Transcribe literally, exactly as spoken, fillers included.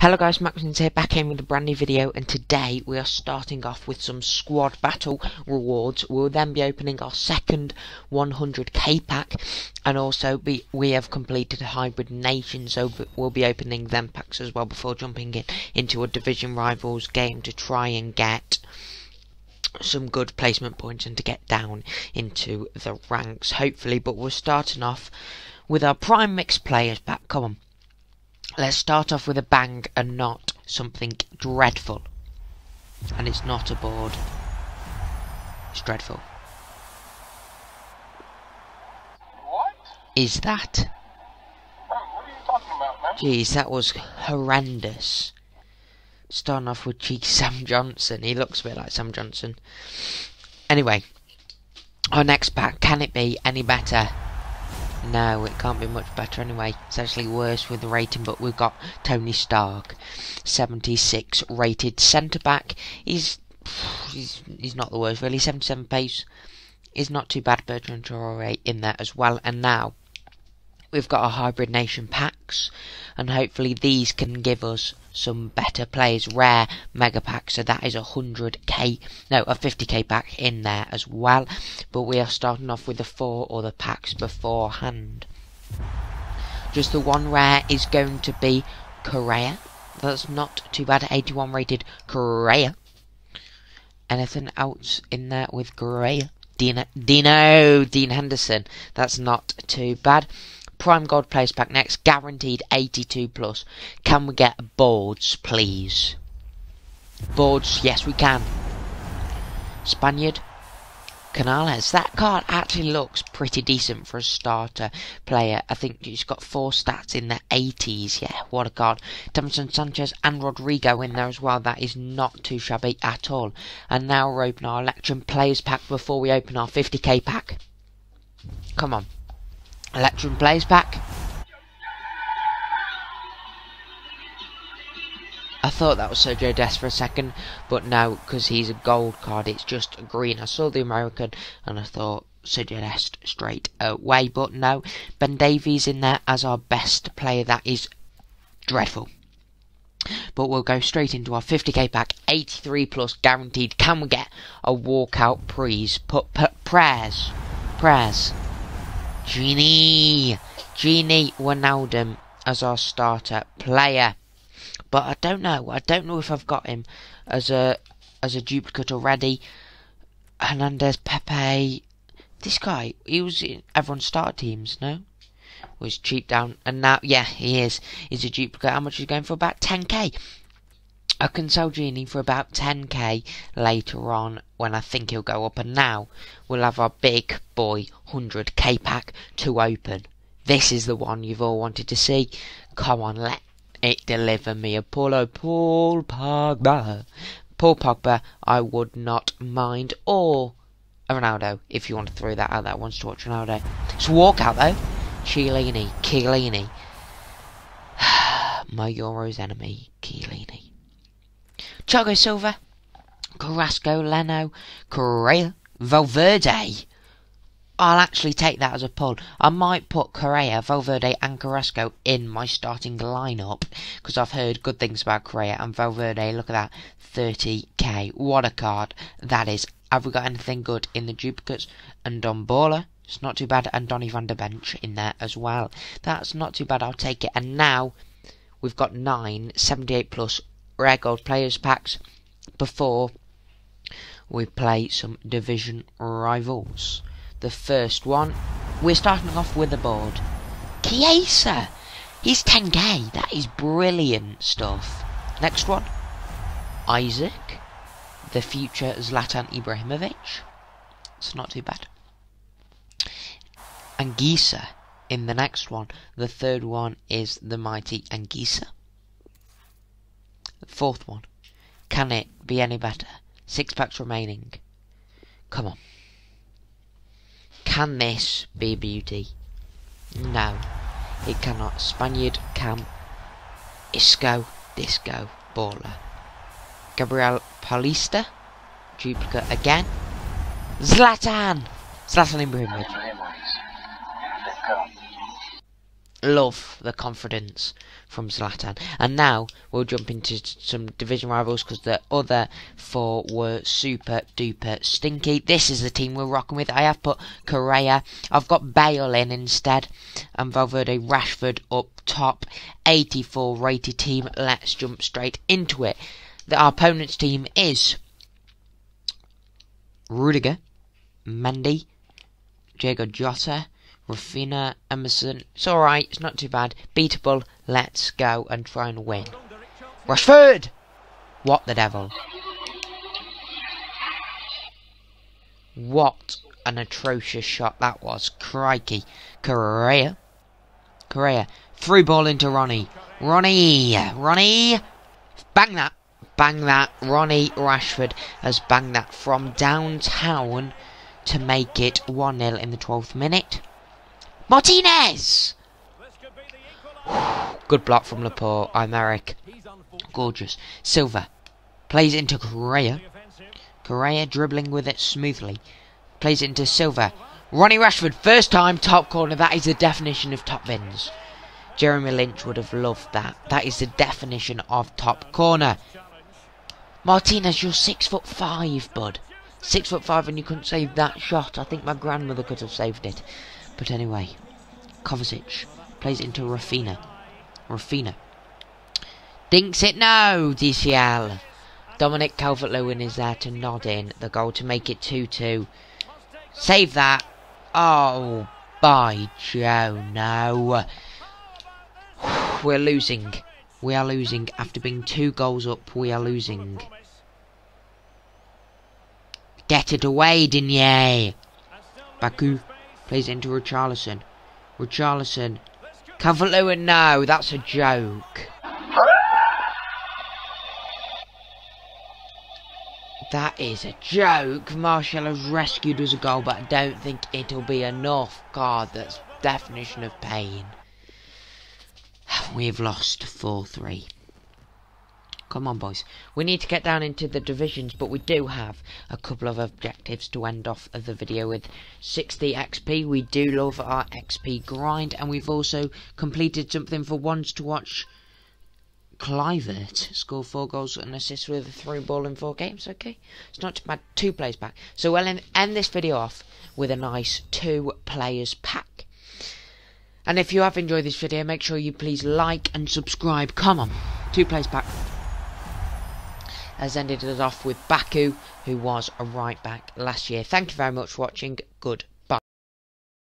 Hello guys, Max here, back in with a brand new video, and today we are starting off with some squad battle rewards. We'll then be opening our second one hundred K pack, and also be, we have completed a hybrid nation, so we'll be opening them packs as well before jumping in into a division rivals game to try and get some good placement points and to get down into the ranks, hopefully. But we're starting off with our prime mix players pack. Come on. Let's start off with a bang and not something dreadful. And it's not a board. It's dreadful. What is that? Bro, what are you talking about, man? Jeez, that was horrendous. Starting off with cheeky Sam Johnson. He looks a bit like Sam Johnson. Anyway, our next pack. Can it be any better? No, it can't be much better anyway. It's actually worse with the rating, but we've got Tony Stark, seventy-six rated centre back. He's, he's he's not the worst really. seventy-seven pace is not too bad. Bertrand Traoré in there as well. And now we've got our hybrid nation packs, and hopefully these can give us some better players. Rare mega pack, so that is a one hundred K, no, a fifty K pack in there as well. But we are starting off with the four other packs beforehand. Just the one rare is going to be Correa. That's not too bad, eighty-one rated Correa. Anything else in there with Correa? Dino, Dino, Dean Henderson. That's not too bad. Prime gold players pack next, guaranteed eighty-two plus. Can we get boards, please? Boards, yes we can. Spaniard, Canales. That card actually looks pretty decent for a starter player. I think he's got four stats in the eighties. Yeah, what a card. Davinson Sanchez and Rodrigo in there as well. That is not too shabby at all. And now we're opening our election players pack before we open our fifty K pack. Come on. Electrum plays pack. I thought that was Sergio Des for a second, but no, because he's a gold card, it's just a green. I saw the American and I thought Sergio Des straight away, but no. Ben Davies in there as our best player. That is dreadful. But we'll go straight into our fifty K pack, eighty-three plus guaranteed. Can we get a walkout, please? Put, put prayers, prayers. Genie, Genie Wijnaldum as our starter player, but I don't know. I don't know if I've got him as a as a duplicate already. Hernandez, Pepe, this guy. He was in everyone's starter teams. No, was cheap down, and now yeah, he is. He's a duplicate. How much is he going for? About ten K. I can sell Genie for about ten K later on when I think he'll go up, and now we'll have our big boy one hundred K pack to open. This is the one you've all wanted to see. Come on, let it deliver me a Paulo, Paul Pogba. Paul Pogba, I would not mind, or a Ronaldo, if you want to throw that out. That wants to watch Ronaldo. It's a walkout though. Chiellini, Chiellini. My Euro's enemy, Chiellini. Thiago Silva, Carrasco, Leno, Correa, Valverde. I'll actually take that as a pull. I might put Correa, Valverde and Carrasco in my starting lineup, because I've heard good things about Correa and Valverde. Look at that, thirty K. What a card that is. Have we got anything good in the duplicates? And Dombola, it's not too bad. And Donny van de Beek in there as well. That's not too bad, I'll take it. And now we've got nine seventy-eight plus rare gold players packs before we play some division rivals. The first one, we're starting off with a board. Chiesa, he's ten K. That is brilliant stuff. Next one, Isaac, the future Zlatan Ibrahimović. It's not too bad. Anguissa in the next one. The third one is the mighty Anguissa. Fourth one, can it be any better? Six packs remaining. Come on. Can this be beauty? No, it cannot. Spaniard, Cam, Isco, Disco, Baller. Gabriel Paulista, duplicate again. Zlatan! Zlatan Ibrahimović. love the confidence from Zlatan. And now we'll jump into some division rivals, because the other four were super duper stinky. This is the team we're rocking with. I have put Correa. I've got Bale in instead, and Valverde, Rashford up top. eighty-four rated team. Let's jump straight into it. Our opponent's team is Rudiger, Mendy, Diego Jota, Rafinha, Emerson. It's alright, it's not too bad. Beatable, let's go and try and win. Rashford! What the devil. What an atrocious shot that was. Crikey. Correa. Correa. Through ball into Ronnie. Ronnie! Ronnie! Bang that. Bang that. Ronnie Rashford has banged that from downtown to make it one nil in the twelfth minute. Martinez! Good block from Laporte. Aymeric. Gorgeous. Silva. Plays into Correa. Correa dribbling with it smoothly. Plays into Silva. Ronnie Rashford. First time top corner. That is the definition of top bins. Jeremy Lynch would have loved that. That is the definition of top corner. Martinez, you're six foot five, bud. Six foot five and you couldn't save that shot. I think my grandmother could have saved it. But anyway, Kovacic plays into Rafinha. Rafinha. Dinks it now, D C L. Dominic Calvert-Lewin is there to nod in the goal to make it two two. Save that. Oh, by Joe, no. We're losing. We are losing. After being two goals up, we are losing. Get it away, didn't ye? Baku. Plays into Richarlison. Richarlison. Calvert-Lewin, no, that's a joke. That is a joke. Martial has rescued us a goal, but I don't think it'll be enough. God, that's definition of pain. We've lost four three. Come on, boys. We need to get down into the divisions, but we do have a couple of objectives to end off of the video with. sixty X P. We do love our X P grind, and we've also completed something for once to watch. Clivert scored four goals and assists with a through ball in four games. Okay, it's not too bad. Two plays back. So we'll end this video off with a nice two players pack. And if you have enjoyed this video, make sure you please like and subscribe. Come on, two plays back. Has ended it off with Baku, who was a right back last year. Thank you very much for watching. Good.